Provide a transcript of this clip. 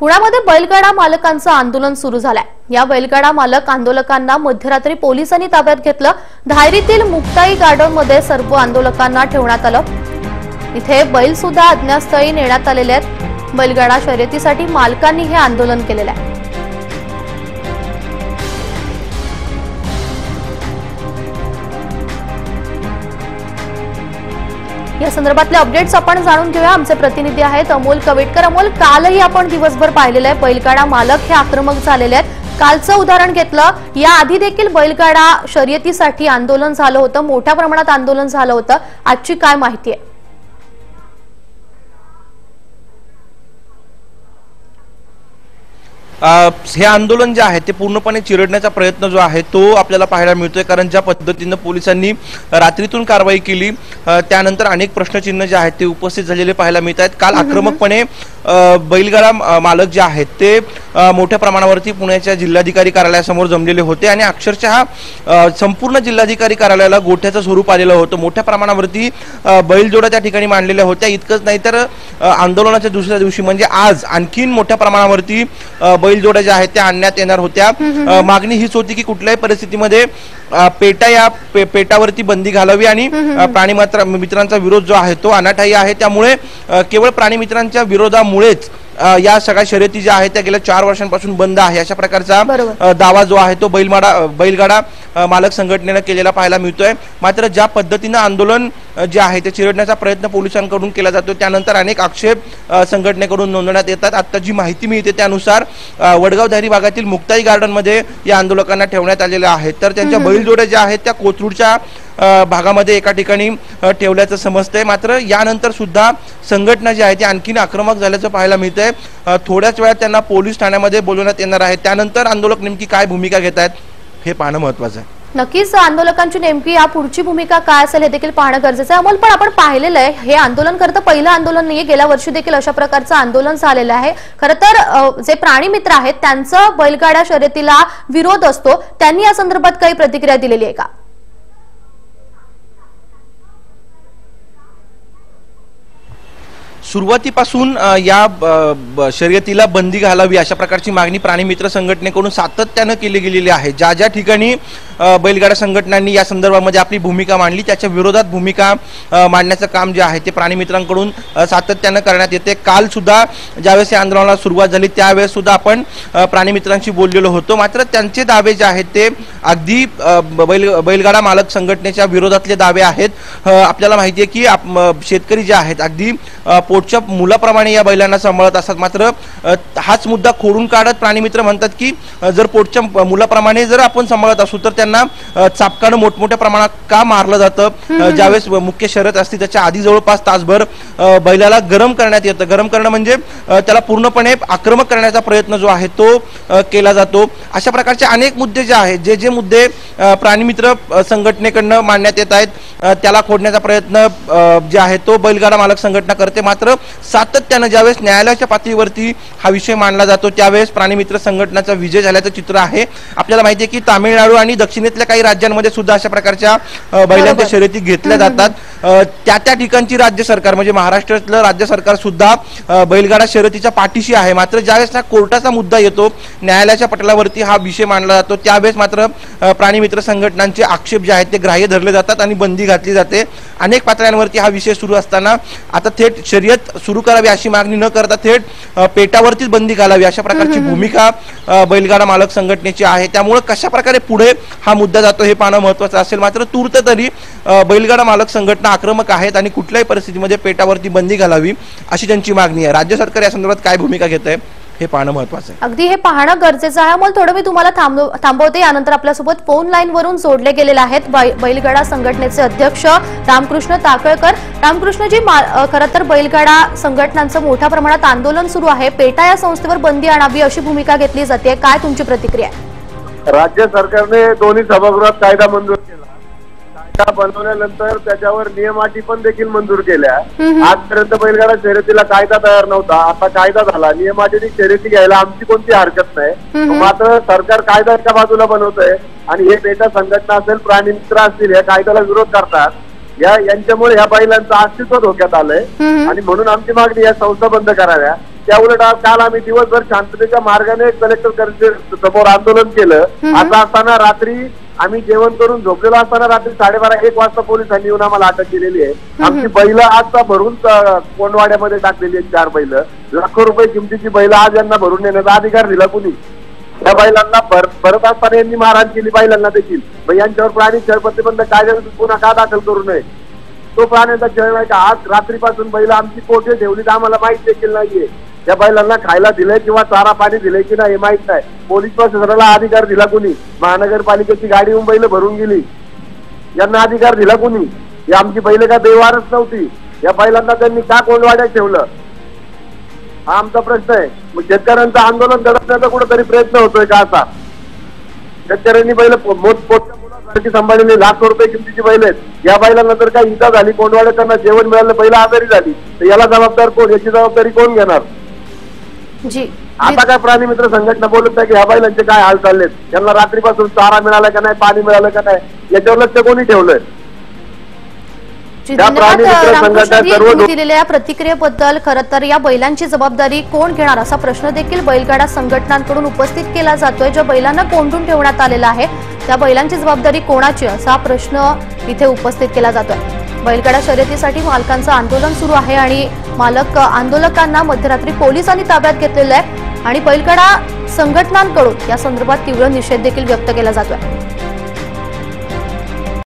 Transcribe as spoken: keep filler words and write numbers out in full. पुण्यामध्ये बैलगाडा मालकांचं आंदोलन सुरू झालंय। या बैलगाडा मालक आंदोलकांना मध्यरात्री पोलिसांनी ताब्यात घेतलं। धायरीतील मुक्ताई गार्डन मध्ये सर्व आंदोलकांना ठेवण्यात आलं। इथे बैल सुद्धा अज्ञातस्थळी नेण्यात आलेले आहेत। बैलगाडा शर्यतीसाठी मालकांनी हे आंदोलन केलेलं आहे। या संदर्भातले अपडेट्स आपण जाणून घेऊया। आमचे प्रतिनिधी आहेत अमोल कवेटकर। अमोल, कालही आपण दिवसभर पाहिलेलं आहे बैलगाडा मालक हे आक्रमक झालेले आहेत। कालचं उदाहरण घेतलं, या आधी देखील बैलगाडा शर्यतीसाठी आंदोलन झालं होतं, मोठ्या प्रमाणात आंदोलन झालं होतं। आजची काय माहिती आहे? हे आंदोलन जे आहे ते पूर्णपणे चिरडण्याचा प्रयत्न जो आहे तो आपल्याला पाहायला मिळतोय, कारण ज्या पद्धतीनं पोलिसांनी रात्रीतून कारवाई केली त्यानंतर अनेक प्रश्नचिन्ह जे आहेत ते उपस्थित झालेले पाहायला मिळत आहेत। काल आक्रमकपणे बैलगाडा मालक जे आहेत ते मोठ्या प्रमाणावरती पुण्याच्या जिल्हाधिकारी कार्यालयासमोर जमलेले होते आणि अक्षरशः संपूर्ण जिल्हाधिकारी कार्यालयाला गोठ्याचं स्वरूप आलेलं होतं। मोठ्या प्रमाणावरती बैलजोड्या त्या ठिकाणी मांडलेल्या होत्या। इतकंच नाही तर आंदोलनाच्या दुसऱ्या दिवशी म्हणजे आज आणखीन मोठ्या प्रमाणावरती बैलजोड्या ज्या आहेत त्या आणण्यात येणार होत्या। मागणी हीच होती की कुठल्याही परिस्थितीमध्ये पेटा या पे, पेटावरती बंदी घालावी आणि प्राणी मित्रांचा विरोध जो आहे तो अनाठायी आहे। त्यामुळे केवळ प्राणी मित्रांच्या विरोधामुळेच या सगळ्या शर्यती ज्या आहेत त्या गेल्या चार वर्षांपासून बंद आहे अशा प्रकारचा दावा जो आहे तो बैलमाडा बैलगाडा मालक संघटनेनं केलेला पाहायला मिळतोय। मात्र ज्या पद्धतीनं आंदोलन जे आहे ते चिरडण्याचा प्रयत्न पोलिसांकडून केला जातो त्यानंतर अनेक आक्षेप संघटनेकडून नोंदवण्यात येतात। आता जी माहिती मिळते त्यानुसार वडगाव धायरी भागातील मुक्ताई गार्डन मध्ये या आंदोलकांना ठेवण्यात आलेल्या आहेत, तर त्यांच्या बैलजोड्या ज्या आहेत त्या कोथरूडच्या भागामध्ये एका ठिकाणी ठेवल्याचं समजतंय। मात्र यानंतर सुद्धा संघटना जी आहे ती आणखीन आक्रमक झाल्याचं पाहायला मिळतंय। थोड्याच वेळात त्यांना पोलीस ठाण्यामध्ये बोलवण्यात येणार आहे। त्यानंतर आंदोलक नेमकी काय भूमिका घेत आहेत हे पाहणं महत्वाचं आहे। नक्कीच आंदोलकांची नेमकी या पुढची भूमिका काय असेल हे देखील पाहणं गरजेचं आहे। अमोल, पण आपण पाहिलेलं आहे हे आंदोलन करतं पहिलं आंदोलन नाहीये, गेल्या वर्षी देखील अशा प्रकारचं आंदोलन झालेलं आहे। खरं तर जे प्राणी मित्र आहेत त्यांचा बैलगाड्या शर्यतीला विरोध असतो, त्यांनी या संदर्भात काही प्रतिक्रिया दिलेली आहे का? सुरुवातीपासून या शर्यतीला बंदी घालावी अशा प्रकारची मागणी प्राणी मित्र संघटनेकडून सातत्यानं केली गेलेली आहे। ज्या ज्या ठिकाणी बैलगाडा संघटनांनी या संदर्भामध्ये आपली भूमिका मांडली त्याच्या विरोधात भूमिका मांडण्याचं काम जे आहे ते प्राणी मित्रांकडून सातत्यानं करण्यात येते। काल सुद्धा ज्यावेळेस या आंदोलनाला सुरुवात झाली त्यावेळेस सुद्धा आपण प्राणी मित्रांशी बोललेलो होतो। मात्र त्यांचे दावे जे आहेत ते अगदी बैल बैलगाडा मालक संघटनेच्या विरोधातले दावे आहेत। आपल्याला माहिती आहे की शेतकरी जे आहेत अगदी पोटच्या मुलाप्रमाणे या बैलांना सांभाळत असतात, मात्र हाच मुद्दा खोडून काढत प्राणी मित्र म्हणतात की जर पोटच्या मुलाप्रमाणे जर आपण सांभाळत असू तर त्यांना चापकानं मोठमोठ्या प्रमाणात का मारलं जातं। ज्यावेळेस मुख्य शर्यत असते त्याच्या आधी जवळपास तासभर बैलाला गरम करण्यात येतं। गरम करणं म्हणजे त्याला पूर्णपणे आक्रमक करण्याचा प्रयत्न जो आहे तो केला जातो। अशा प्रकारचे अनेक मुद्दे जे आहेत जे जे मुद्दे प्राणीमित्र संघटनेकडनं मांडण्यात येत आहेत त्याला खोडण्याचा प्रयत्न जे आहे तो बैलगाडा मालक संघटना करते। मात्र सातत्यानं ज्यावेळेस न्यायालयाच्या पातळीवरती हा विषय मांडला जातो त्यावेळेस प्राणीमित्र संघटनाचा विजय झाल्याचं चित्र आहे। आपल्याला माहिती आहे की तामिळनाडू आणि दक्षिणेतल्या काही राज्यांमध्ये सुद्धा अशा प्रकारच्या बैलांच्या शर्यती घेतल्या जातात। त्या त्या ठिकाणची राज्य सरकार म्हणजे महाराष्ट्रातलं राज्य सरकार सुद्धा बैलगाडा शर्यतीच्या पाठीशी आहे। मात्र ज्यावेळेस ना कोर्टाचा मुद्दा येतो, न्यायालयाच्या पटलावरती हा विषय मांडला जातो त्यावेळेस मात्र प्राणी मित्र संघटनांचे आक्षेप जे आहेत ते ग्राह्य धरले जातात आणि बंदी घातली जाते। अनेक पातळ्यांवरती हा विषय सुरू असताना आता थेट शर्यत सुरू करावी अशी मागणी न करता थेट पेटावरतीच बंदी घालावी अशा प्रकारची भूमिका बैलगाडा मालक संघटनेची आहे। त्यामुळे कशा प्रकारे पुढे हा मुद्दा जातो हे पाहणं महत्वाचं असेल। मात्र तूर्त तरी बैलगाडा मालक संघटना आक्रमक आहेत आणि कुठल्याही परिस्थितीमध्ये पेटावरती बंदी घालावी अशी त्यांची मागणी आहे। राज्य सरकार या संदर्भात काय भूमिका घेत आहे हे पाहणं महत्वाचं आहे, अगदी हे पाहणं गरजेचं आहे। मग थोडं मी तुम्हाला थांबवते। यानंतर आपल्यासोबत फोन लाईन वरून जोडले गेलेले आहेत बैलगाडा संघटनेचे अध्यक्ष रामकृष्ण ताकळकर। रामकृष्णजी, खरं तर बैलगाडा संघटनांचं मोठ्या प्रमाणात आंदोलन सुरू आहे, पेटा या संस्थेवर बंदी आणावी अशी भूमिका घेतली जाते, काय तुमची प्रतिक्रिया? राज्य सरकारने दोन्ही सभागृहात कायदा मंजूर केला, कायदा बनवल्यानंतर त्याच्यावर नियमाटी पण देखील मंजूर केल्या। आजपर्यंत बैलगाडा शर्यतीला कायदा तयार नव्हता, आता कायदा झाला, नियमाटी शर्यती घ्यायला आमची कोणती हरकत नाही। मात्र सरकार कायदा एका बाजूला बनवत आहे आणि हे पेटा संघटना असेल, प्राणी मित्र असतील, या कायद्याला विरोध करतात। या यांच्यामुळे ह्या बैलांचं अस्तित्व धोक्यात आलंय आणि म्हणून आमची मागणी या संस्था बंद कराव्या त्याउलट आज काल आम्ही दिवसभर शांततेच्या मार्गाने कलेक्टर कार्यालयाच्या समोर आंदोलन केलं. आता असताना रात्री आम्ही जेवण करून झोपलेलो असताना रात्री साडेबारा एक वाजता पोलिसांनी येऊन आम्हाला अटक केलेली आहे. आमची बैल आजचा भरून कोंडवाड्यामध्ये टाकलेली आहेत. चार बैल लाखो रुपये किमतीची बैल आज यांना भरून नेण्याचा अधिकार दिला कुणी? त्या बैलांना भरत असताना यांनी मारहाण केली बैलांना देखील. यांच्यावर प्राणी छळ प्रतिबंध कायद्यानुसार गुन्हा का दाखल करू नये? तो प्राण्यांचा छळ नाही का? आज रात्रीपासून बैल आमची कोठे ठेवली तर आम्हाला माहित देखील नाहीये. त्या बैलांना खायला दिलंय किंवा चारा पाणी दिलंय की नाही हे माहित नाही. पोलीस प्रशासनाला अधिकार दिला कुणी? महानगरपालिकेची गाडी येऊन बैल भरून गेली, यांना अधिकार दिला कुणी? या आमची बैल का देवारच नव्हती? या बैलांना त्यांनी का कोंडवाड्यात ठेवलं? हा आमचा प्रश्न आहे. मग शेतकऱ्यांचं आंदोलन दडपण्याचा कुठेतरी प्रयत्न होतोय का? आता शेतकऱ्यांनी बैल मोठमोठ्या मुलांसाठी सांभाळलेली लाखो रुपये किमतीची बैल आहेत. या बैलांना जर काही इजा झाली, कोंडवाड्यात त्यांना जेवण मिळालं, बैल आजारी झाली तर याला जबाबदार कोण? याची जबाबदारी कोण घेणार? जी, आता काय प्राणी मित्र संघटना बोलत नाही की ह्या बैलांचे काय हाल चाललेत, त्यांना रात्रीपासून चारा मिळाला का नाही, पाणी मिळालं का नाही, याच्यावर लक्ष कोणी ठेवलंय? दिलेल्या प्रतिक्रियेबद्दल खर तर या बैलांची जबाबदारी कोण घेणार असा प्रश्न देखील बैलगाडा संघटनांकडून उपस्थित केला जातोय. ज्या बैलांना कोंडून ठेवण्यात आलेला आहे त्या बैलांची जबाबदारी कोणाची असा प्रश्न इथे उपस्थित केला जातोय. बैलगाडा शर्यतीसाठी मालकांचं आंदोलन सुरू आहे आणि मालक आंदोलकांना मध्यरात्री पोलिसांनी ताब्यात घेतलेलं आहे आणि बैलगाडा संघटनांकडून या संदर्भात तीव्र निषेध देखील व्यक्त केला जातोय.